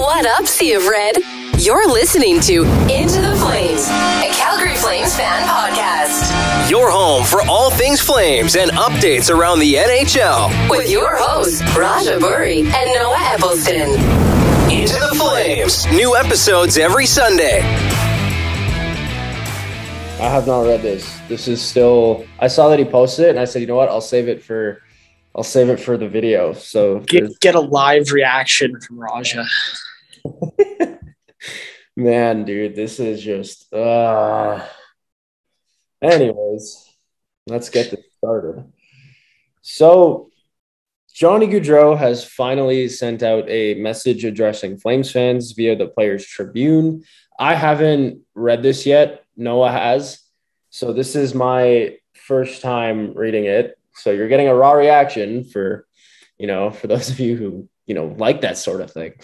What up, Sea of Red? You're listening to Into the Flames, a Calgary Flames fan podcast. Your home for all things Flames and updates around the NHL. With your hosts, Raja Buri and Noah Eppleston. Into the Flames. New episodes every Sunday. I have not read this. This is still, I saw that he posted it and I said, you know what? I'll save it for the video. So get a live reaction from Raja. Man, dude, this is just, anyways, let's get this started. So Johnny Gaudreau has finally sent out a message addressing Flames fans via the Players Tribune. I haven't read this yet. Noah has. So this is my first time reading it. So you're getting a raw reaction for those of you who, like that sort of thing.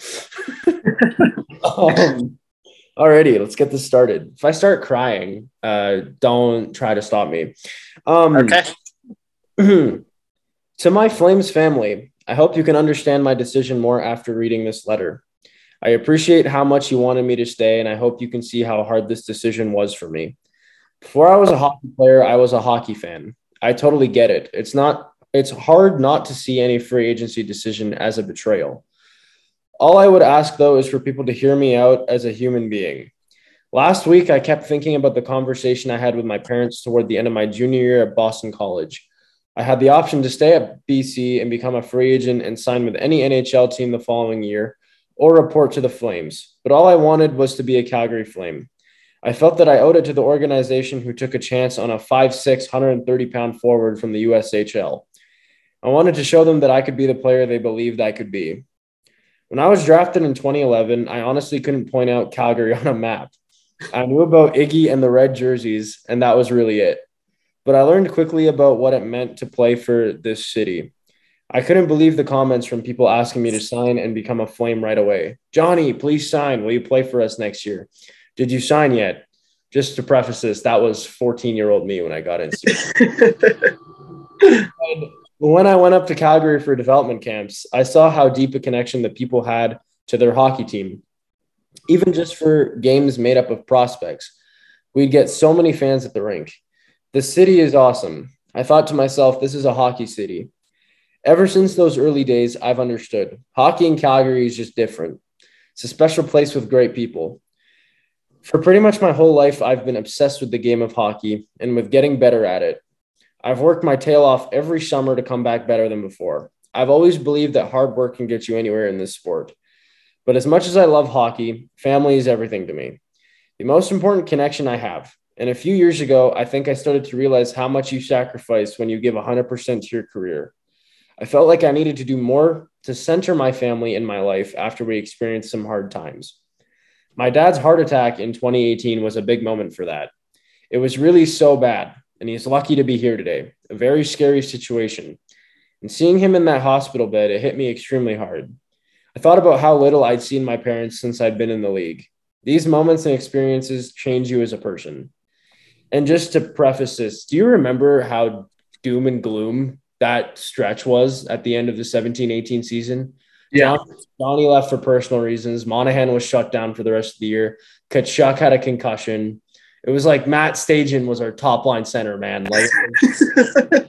Alrighty, let's get this started. If I start crying, don't try to stop me. Okay. To my Flames family, I hope you can understand my decision more after reading this letter. I appreciate how much you wanted me to stay, and I hope you can see how hard this decision was for me. Before I was a hockey player, I was a hockey fan. I totally get it. It's hard not to see any free agency decision as a betrayal. All I would ask, though, is for people to hear me out as a human being. Last week, I kept thinking about the conversation I had with my parents toward the end of my junior year at Boston College. I had the option to stay at BC and become a free agent and sign with any NHL team the following year or report to the Flames, but all I wanted was to be a Calgary Flame. I felt that I owed it to the organization who took a chance on a 5'6", 130-pound forward from the USHL. I wanted to show them that I could be the player they believed I could be. When I was drafted in 2011, I honestly couldn't point out Calgary on a map. I knew about Iggy and the red jerseys, and that was really it. But I learned quickly about what it meant to play for this city. I couldn't believe the comments from people asking me to sign and become a Flame right away. Johnny, please sign. Will you play for us next year? Did you sign yet? Just to preface this, that was 14-year-old me when I got into it. When I went up to Calgary for development camps, I saw how deep a connection the people had to their hockey team, even just for games made up of prospects. We'd get so many fans at the rink. The city is awesome. I thought to myself, this is a hockey city. Ever since those early days, I've understood. Hockey in Calgary is just different. It's a special place with great people. For pretty much my whole life, I've been obsessed with the game of hockey and with getting better at it. I've worked my tail off every summer to come back better than before. I've always believed that hard work can get you anywhere in this sport. But as much as I love hockey, family is everything to me. The most important connection I have. And a few years ago, I think I started to realize how much you sacrifice when you give 100% to your career. I felt like I needed to do more to center my family in my life after we experienced some hard times. My dad's heart attack in 2018 was a big moment for that. It was really so bad. And he's lucky to be here today. A very scary situation. And seeing him in that hospital bed, it hit me extremely hard. I thought about how little I'd seen my parents since I'd been in the league. These moments and experiences change you as a person. And just to preface this, do you remember how doom and gloom that stretch was at the end of the 17-18 season? Yeah. Johnny left for personal reasons. Monahan was shut down for the rest of the year. Tkachuk had a concussion. It was like Matt Stajan was our top line center, man. Like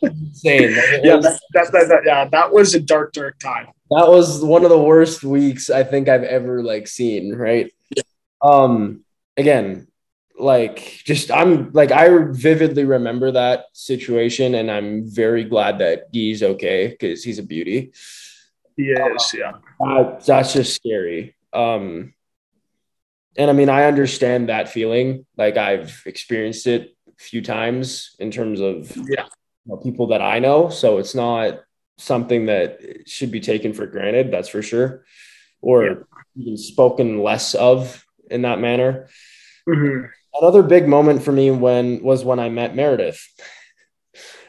insane. Like, yeah, that was a dark time. That was one of the worst weeks I think I've ever seen. Right. Yeah. Again, I vividly remember that situation, and I'm very glad that Guy's okay because he's a beauty. He is. Yeah. That's just scary. And I mean, I understand that feeling. I've experienced it a few times in terms of people that I know. So it's not something that should be taken for granted. That's for sure. Or even spoken less of in that manner. Mm-hmm. Another big moment for me was when I met Meredith.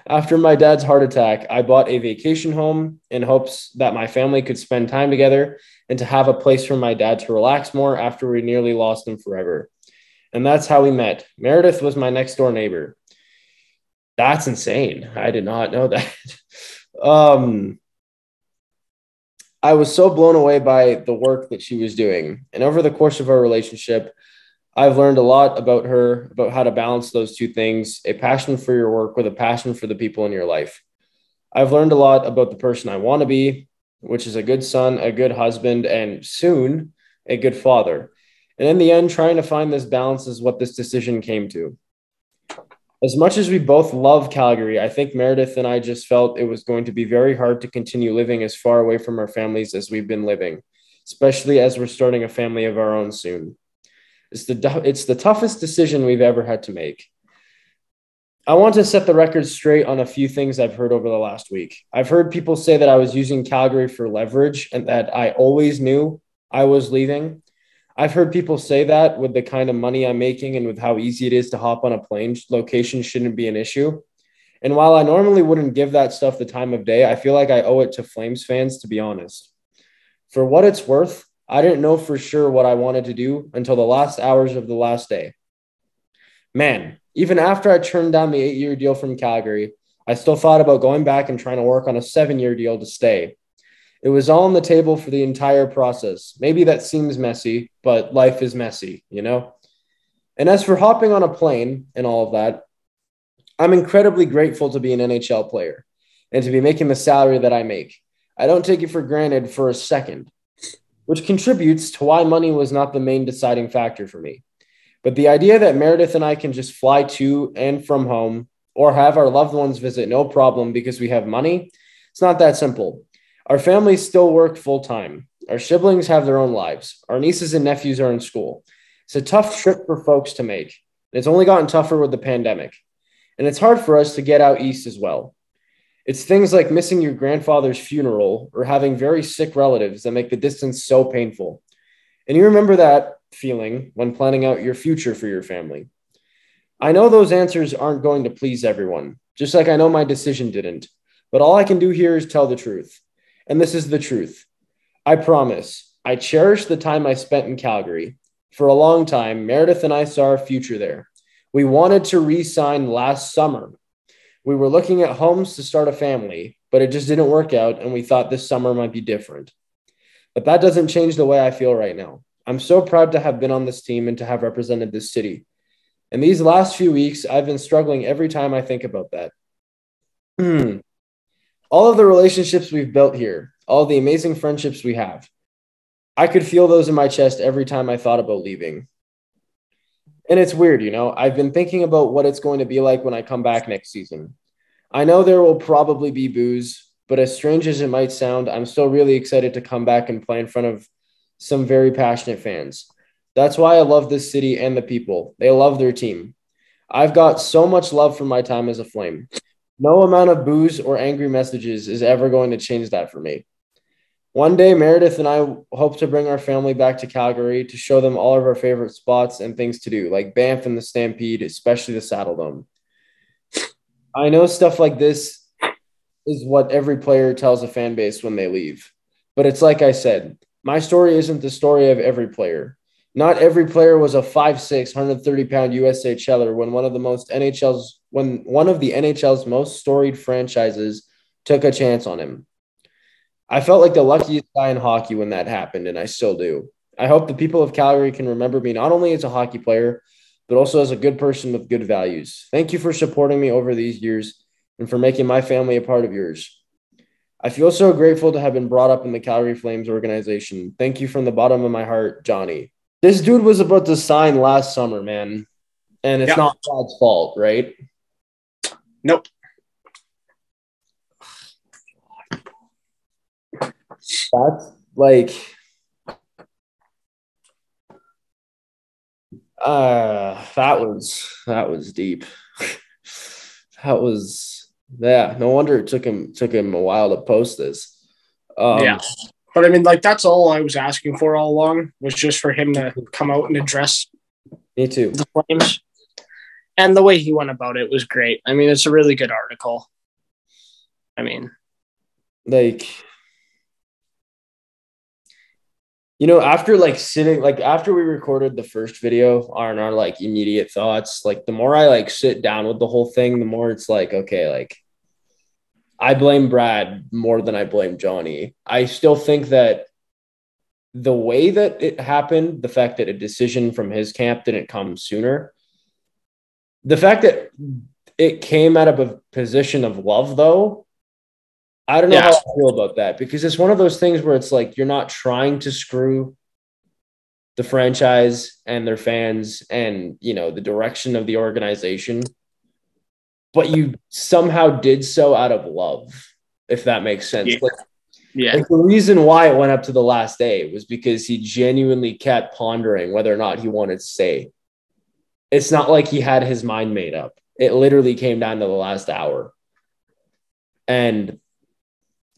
After my dad's heart attack, I bought a vacation home in hopes that my family could spend time together and to have a place for my dad to relax more after we nearly lost him forever. And that's how we met. Meredith was my next door neighbor. That's insane. I did not know that. I was so blown away by the work that she was doing. And over the course of our relationship, I've learned a lot about her, about how to balance those two things, a passion for your work with a passion for the people in your life. I've learned a lot about the person I want to be, which is a good son, a good husband, and soon a good father. And in the end, trying to find this balance is what this decision came to. As much as we both love Calgary, I think Meredith and I just felt it was going to be very hard to continue living as far away from our families as we've been living, especially as we're starting a family of our own soon. It's the toughest decision we've ever had to make. I want to set the record straight on a few things I've heard over the last week. I've heard people say that I was using Calgary for leverage and that I always knew I was leaving. I've heard people say that with the kind of money I'm making and with how easy it is to hop on a plane, location shouldn't be an issue. And while I normally wouldn't give that stuff the time of day, I feel like I owe it to Flames fans, to be honest. For what it's worth, I didn't know for sure what I wanted to do until the last hours of the last day. Man, even after I turned down the 8-year deal from Calgary, I still thought about going back and trying to work on a 7-year deal to stay. It was all on the table for the entire process. Maybe that seems messy, but life is messy, you know? And as for hopping on a plane and all of that, I'm incredibly grateful to be an NHL player and to be making the salary that I make. I don't take it for granted for a second, which contributes to why money was not the main deciding factor for me. But the idea that Meredith and I can just fly to and from home or have our loved ones visit no problem because we have money, it's not that simple. Our families still work full-time. Our siblings have their own lives. Our nieces and nephews are in school. It's a tough trip for folks to make. It's only gotten tougher with the pandemic. And it's hard for us to get out east as well. It's things like missing your grandfather's funeral or having very sick relatives that make the distance so painful. And you remember that feeling when planning out your future for your family. I know those answers aren't going to please everyone, just like I know my decision didn't. But all I can do here is tell the truth. And this is the truth. I promise, I cherish the time I spent in Calgary. For a long time, Meredith and I saw our future there. We wanted to re-sign last summer. We were looking at homes to start a family, but it just didn't work out, and we thought this summer might be different. But that doesn't change the way I feel right now. I'm so proud to have been on this team and to have represented this city. And these last few weeks, I've been struggling every time I think about that. All of the relationships we've built here, all the amazing friendships we have, I could feel those in my chest every time I thought about leaving. And it's weird, you know, I've been thinking about what it's going to be like when I come back next season. I know there will probably be boos, but as strange as it might sound, I'm still really excited to come back and play in front of some very passionate fans. That's why I love this city and the people. They love their team. I've got so much love for my time as a Flame. No amount of boos or angry messages is ever going to change that for me. One day, Meredith and I hope to bring our family back to Calgary to show them all of our favorite spots and things to do, like Banff and the Stampede, especially the Saddledome. I know stuff like this is what every player tells a fan base when they leave. But it's like I said, my story isn't the story of every player. Not every player was a 5'6", 130-pound USHLer when one of the NHL's most storied franchises took a chance on him. I felt like the luckiest guy in hockey when that happened, and I still do. I hope the people of Calgary can remember me not only as a hockey player, but also as a good person with good values. Thank you for supporting me over these years and for making my family a part of yours. I feel so grateful to have been brought up in the Calgary Flames organization. Thank you from the bottom of my heart, Johnny. This dude was about to sign last summer, man. And it's not God's fault, right? Nope. That's like... That was deep. That was... Yeah, no wonder it took him a while to post this. Yeah. But I mean, like, that's all I was asking for all along, was just for him to come out and address me too. The Flames. And the way he went about it was great. I mean, it's a really good article. I mean, like, you know, after we recorded the first video on our like immediate thoughts, like the more I like sit down with the whole thing, the more it's like, okay, like I blame Brad more than I blame Johnny. I still think that the way that it happened, the fact that a decision from his camp didn't come sooner, the fact that it came out of a position of love, though, I don't know how I feel about that, because it's one of those things where it's like, you're not trying to screw the franchise and their fans and, you know, the direction of the organization, but you somehow did so out of love, if that makes sense. Like, the reason why it went up to the last day was because he genuinely kept pondering whether or not he wanted to stay. It's not like he had his mind made up. It literally came down to the last hour. And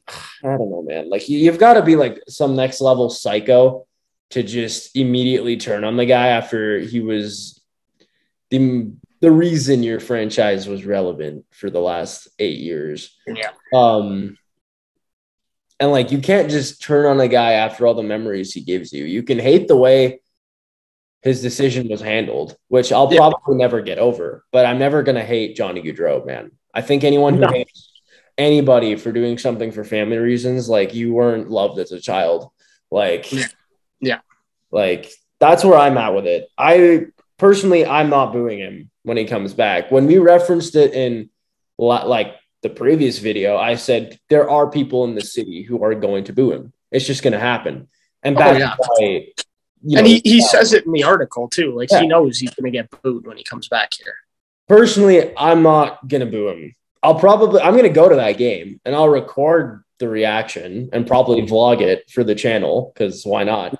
I don't know, man, like you've got to be like some next level psycho to just immediately turn on the guy after he was the reason your franchise was relevant for the last 8 years. Yeah. And like, you can't just turn on a guy after all the memories he gives you. You can hate the way his decision was handled, which I'll probably never get over, but I'm never going to hate Johnny Gaudreau, man. I think anyone who hates anybody for doing something for family reasons, like you weren't loved as a child. Like, like that's where I'm at with it. Personally, I'm not booing him when he comes back. When we referenced it in like the previous video, I said there are people in the city who are going to boo him. It's just going to happen. And he says it in the article too. Like he knows he's going to get booed when he comes back here. Personally, I'm not going to boo him. I'm going to go to that game and I'll record the reaction and probably vlog it for the channel because why not?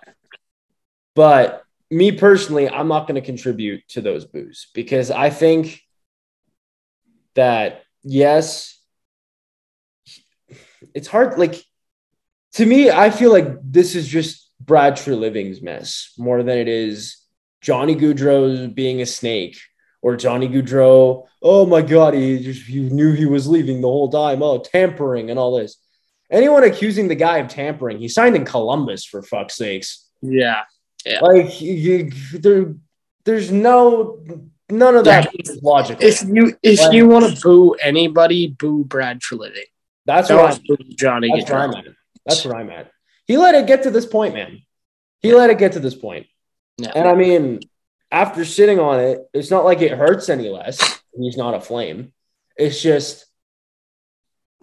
But me personally, I'm not going to contribute to those boos because I think that, yes, it's hard. Like, to me, I feel like this is just Brad Treliving's mess more than it is Johnny Gaudreau being a snake or Johnny Gaudreau, oh my God, you knew he was leaving the whole time. Oh, tampering and all this. Anyone accusing the guy of tampering, he signed in Columbus for fuck's sakes. Yeah. Yeah. Like there's none of that is logical. If you want to boo anybody, boo Brad Treliving. That's what I'm booing Johnny Gaudreau. That's where I'm at. He let it get to this point, man. Let it get to this point. Yeah. And I mean, after sitting on it, it's not like it hurts any less. He's not a Flame. It's just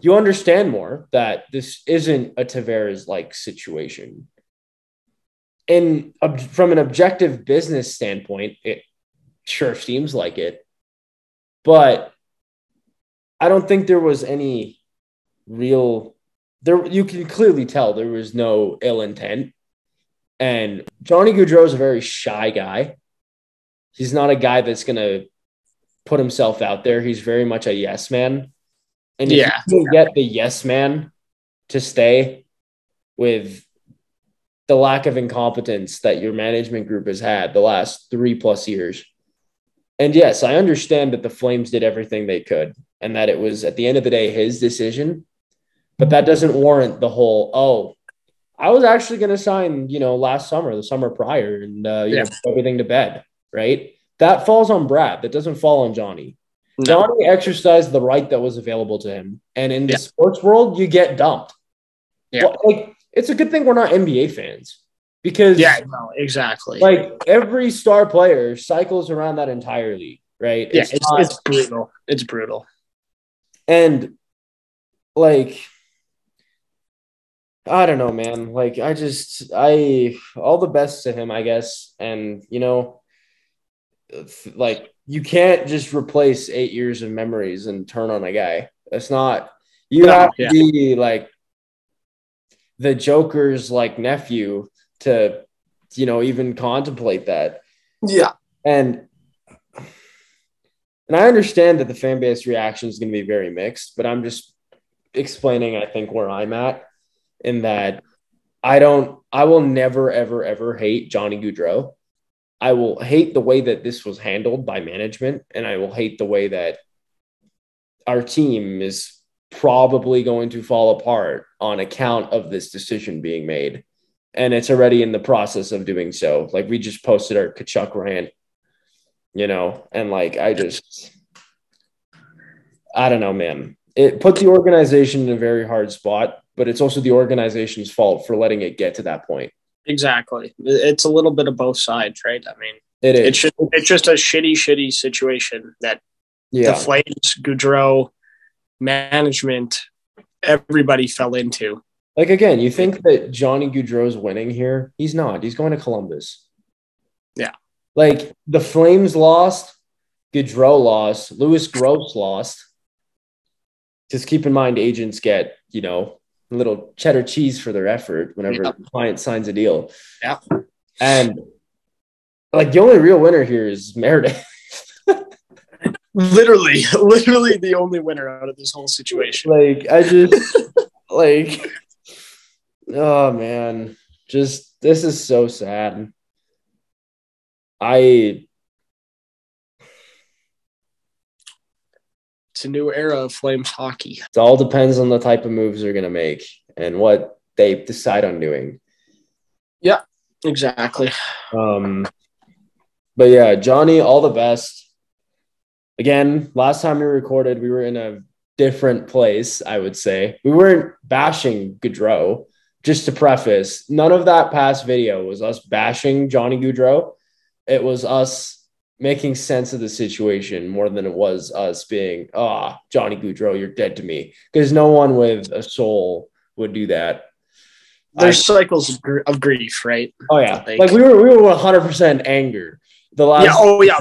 you understand more that this isn't a Tavares-like situation. And from an objective business standpoint, it sure seems like it. But I don't think there was any real – you can clearly tell there was no ill intent. And Johnny Gaudreau is a very shy guy. He's not a guy that's going to put himself out there. He's very much a yes man. And if you can get the yes man to stay with – the lack of incompetence that your management group has had the last 3+ years. And yes, I understand that the Flames did everything they could and that it was at the end of the day, his decision, but that doesn't warrant the whole, I was actually going to sign, last summer, the summer prior and, put everything to bed, right? That falls on Brad. That doesn't fall on Johnny. No. Johnny exercised the right that was available to him. And in the sports world, you get dumped. Yeah. Well, it's a good thing we're not NBA fans because exactly. Like every star player cycles around that entire league, right? Yeah, it's brutal. It's brutal. And like, I don't know, man. Like all the best to him, I guess. And you can't just replace 8 years of memories and turn on a guy. That's not, you have to be like, the Joker's nephew to, even contemplate that. Yeah. And I understand that the fan base reaction is going to be very mixed, but I'm just explaining, I think, where I'm at in that I will never, ever, ever hate Johnny Gaudreau. I will hate the way that this was handled by management. And I will hate the way that our team is probably going to fall apart on account of this decision being made. And it's already in the process of doing so. Like we just posted our Tkachuk rant, and I don't know, man. it put the organization in a very hard spot, but it's also the organization's fault for letting it get to that point. Exactly. It's a little bit of both sides, right? I mean, it is. It's just a shitty situation that the Flames, Gaudreau, management, everybody fell into. Like, again, you think that Johnny Gaudreau's winning here? He's not. He's going to Columbus. Yeah. Like, the Flames lost, Gaudreau lost, Lewis Gross lost. Just keep in mind, agents get, you know, a little cheddar cheese for their effort whenever the client signs a deal. Yeah. And, like, the only real winner here is Meredith. Literally the only winner out of this whole situation. Like, I just, like... Oh man, just this is so sad. It's a new era of Flames hockey. It all depends on the type of moves they're gonna make and what they decide on doing. Yeah, exactly. But yeah, Johnny, all the best. Again, last time we recorded, we were in a different place. I would say we weren't bashing Gaudreau. Just to preface, none of that past video was us bashing Johnny Gaudreau. It was us making sense of the situation more than it was us being, Johnny Gaudreau, you're dead to me. Because no one with a soul would do that. There's cycles of grief, right? Oh, yeah. Like, we were 100% anger.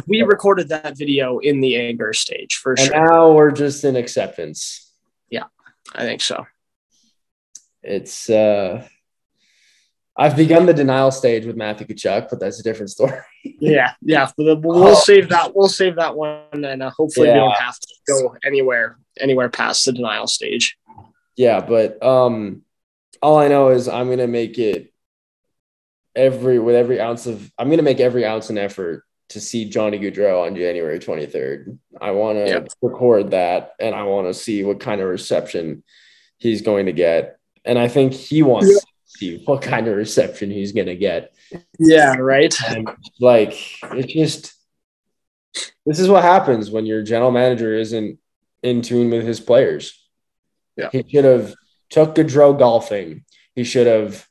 We recorded that video in the anger stage, for sure. And now we're just in acceptance. Yeah, I think so. It's I've begun the denial stage with Matthew Tkachuk, but that's a different story. Yeah. We'll save that one, and hopefully we don't have to go anywhere past the denial stage. Yeah, but all I know is I'm gonna make it I'm gonna make every ounce an effort to see Johnny Gaudreau on January 23rd. I want to record that, and I want to see what kind of reception he's going to get. And I think he wants to see what kind of reception he's going to get. Yeah, right. And like, it's just, this is what happens when your general manager isn't in tune with his players. Yeah. He should have took Gaudreau golfing. He should have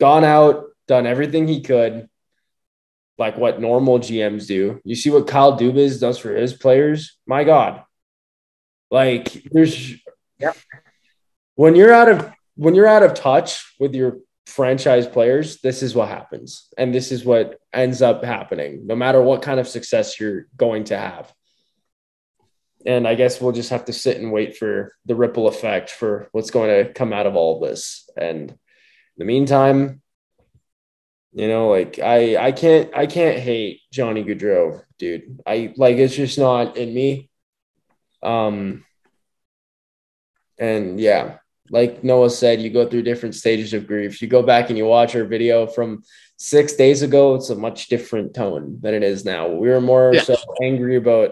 gone out, done everything he could, like what normal GMs do. You see what Kyle Dubas does for his players? My God. Like, there's... Yeah. When you're out of touch with your franchise players, this is what happens. And this is what ends up happening, no matter what kind of success you're going to have. And I guess we'll just have to sit and wait for the ripple effect for what's going to come out of all of this. And in the meantime, you know, like I can't hate Johnny Gaudreau, dude. It's just not in me. And yeah. Like Noah said, you go through different stages of grief. You go back and you watch our video from 6 days ago. It's a much different tone than it is now. We were more so angry about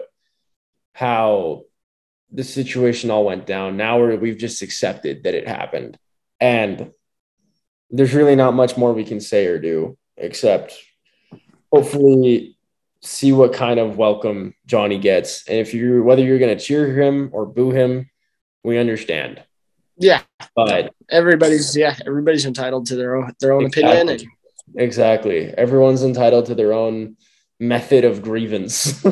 how the situation all went down. Now we've just accepted that it happened. And there's really not much more we can say or do, except hopefully see what kind of welcome Johnny gets. And whether you're going to cheer him or boo him, we understand. Yeah, but everybody's entitled to their own opinion. Exactly, everyone's entitled to their own method of grievance.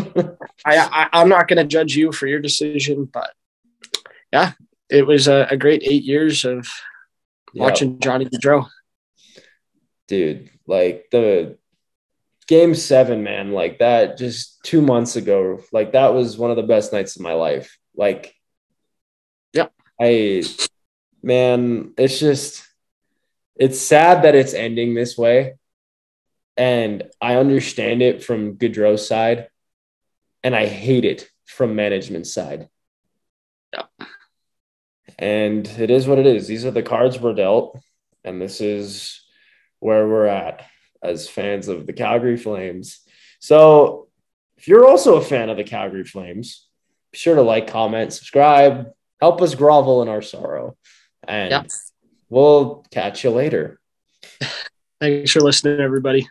I'm not going to judge you for your decision, but yeah, it was a great 8 years of watching Johnny Gaudreau. Dude, like the Game 7, man, like that just 2 months ago, like that was one of the best nights of my life. Like, yeah. Man, it's just, it's sad that it's ending this way. And I understand it from Gaudreau's side. And I hate it from management's side. Yeah. And it is what it is. These are the cards we're dealt. And this is where we're at as fans of the Calgary Flames. So if you're also a fan of the Calgary Flames, be sure to like, comment, subscribe. Help us grovel in our sorrow. And we'll catch you later. Thanks for listening, everybody.